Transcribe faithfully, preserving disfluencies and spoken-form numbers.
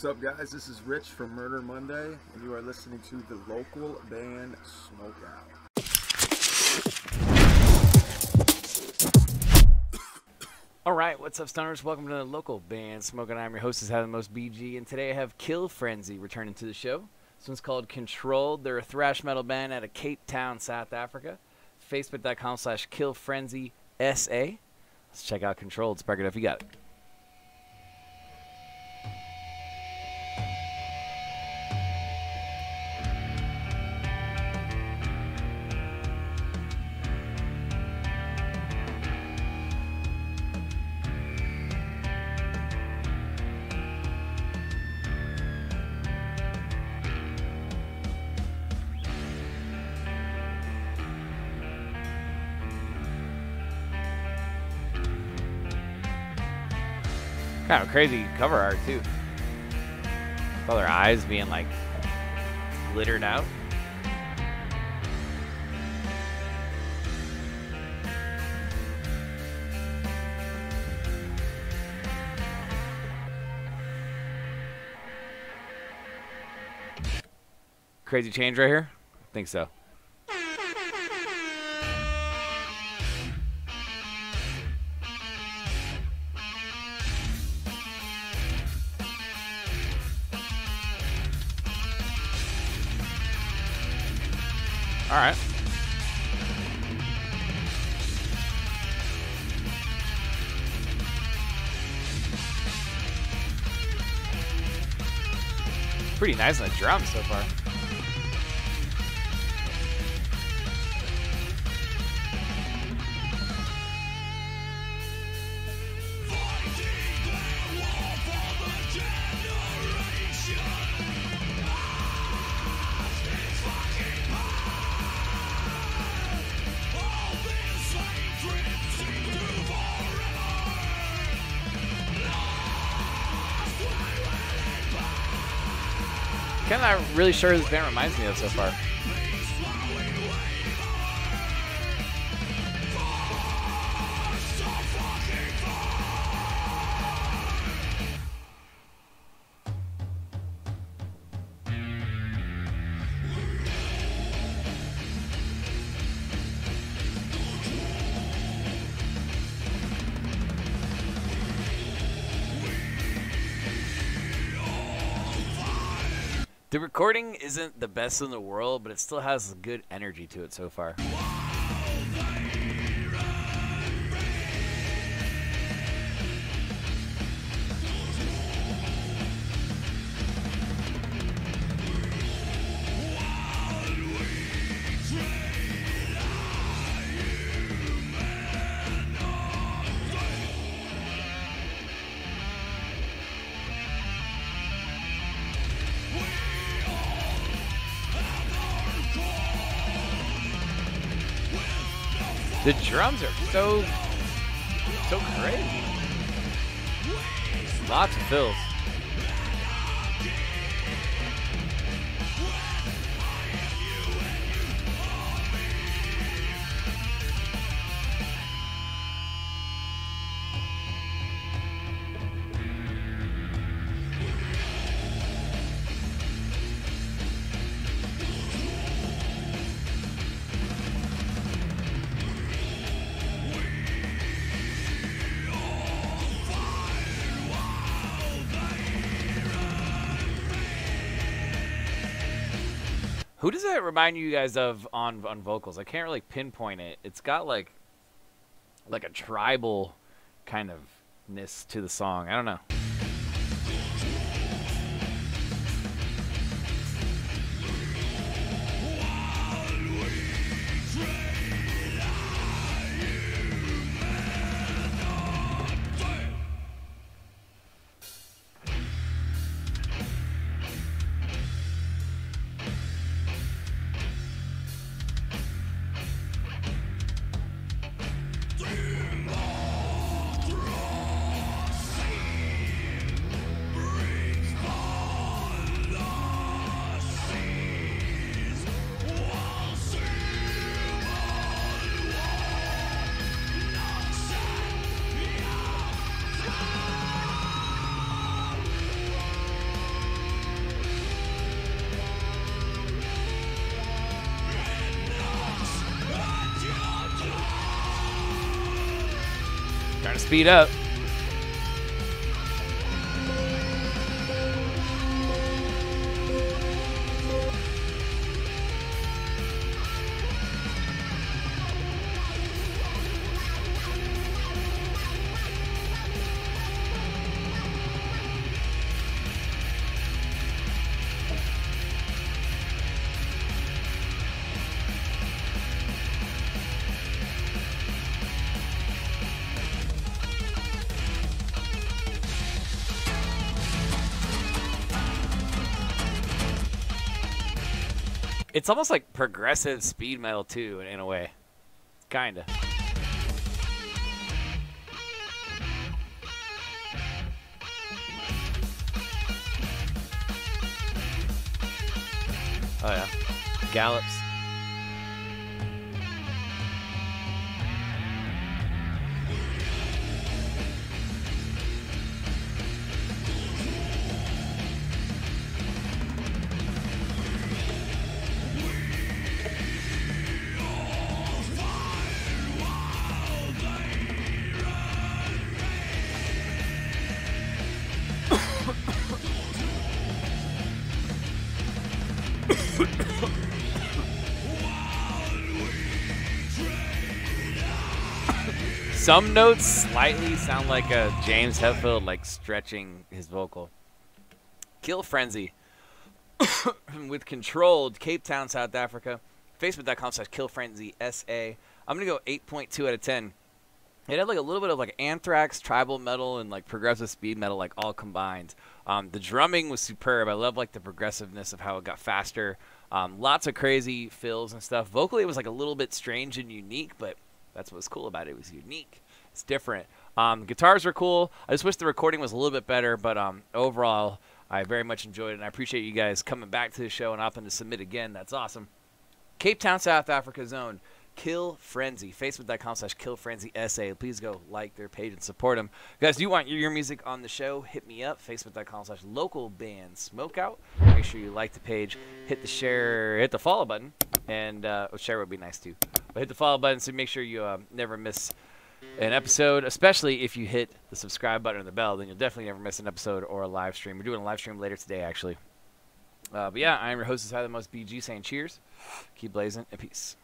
What's up, guys? This is Rich from Murder Monday, and you are listening to the Local Band Smokeout. All right, what's up, stoners? Welcome to the Local Band Smokeout. I'm your host, is How the Most B G, and today I have Kill Frenzy returning to the show. This one's called Controlled. They're a thrash metal band out of Cape Town, South Africa. Facebook.com slash Kill Frenzy S A. Let's check out Controlled. Spark it up. You got it. Kind of crazy cover art too. With all their eyes being like glittered out. Crazy change right here? I think so. All right. Pretty nice on the drum so far. Kind of not really sure who this band reminds me of so far. The recording isn't the best in the world, but it still has good energy to it so far. The drums are so, so crazy. Lots of fills. Who does that remind you guys of on on vocals? I can't really pinpoint it. It's got like like a tribal kind of-ness to the song. I don't know. speed up. It's almost like progressive speed metal too, in a way, kinda. Oh yeah, gallops. Some notes slightly sound like a James Hetfield, like stretching his vocal. Kill Frenzy with Controlled, Cape Town, South Africa. Facebook dot com slash Kill Frenzy S A. I'm gonna go eight point two out of ten. It had like a little bit of like Anthrax, tribal metal, and like progressive speed metal, like all combined. Um, the drumming was superb. I love like the progressiveness of how it got faster. Um, lots of crazy fills and stuff. Vocally, it was like a little bit strange and unique, but that's what's cool about it. It was unique. It's different. Um, guitars were cool. I just wish the recording was a little bit better, but um, overall, I very much enjoyed it, and I appreciate you guys coming back to the show and opting to submit again. That's awesome. Cape Town, South Africa zone. Kill Frenzy. Facebook dot com slash Kill Frenzy S A. Please go like their page and support them. You guys, do you want your, your music on the show? Hit me up. Facebook dot com slash Local Band Smokeout. Make sure you like the page. Hit the share. Hit the follow button. And uh, oh, share would be nice, too. But hit the follow button so make sure you uh, never miss an episode, especially if you hit the subscribe button or the bell. Then you'll definitely never miss an episode or a live stream. We're doing a live stream later today, actually. Uh, but, yeah, I'm your host, is How the Most B G, saying cheers. Keep blazing and peace.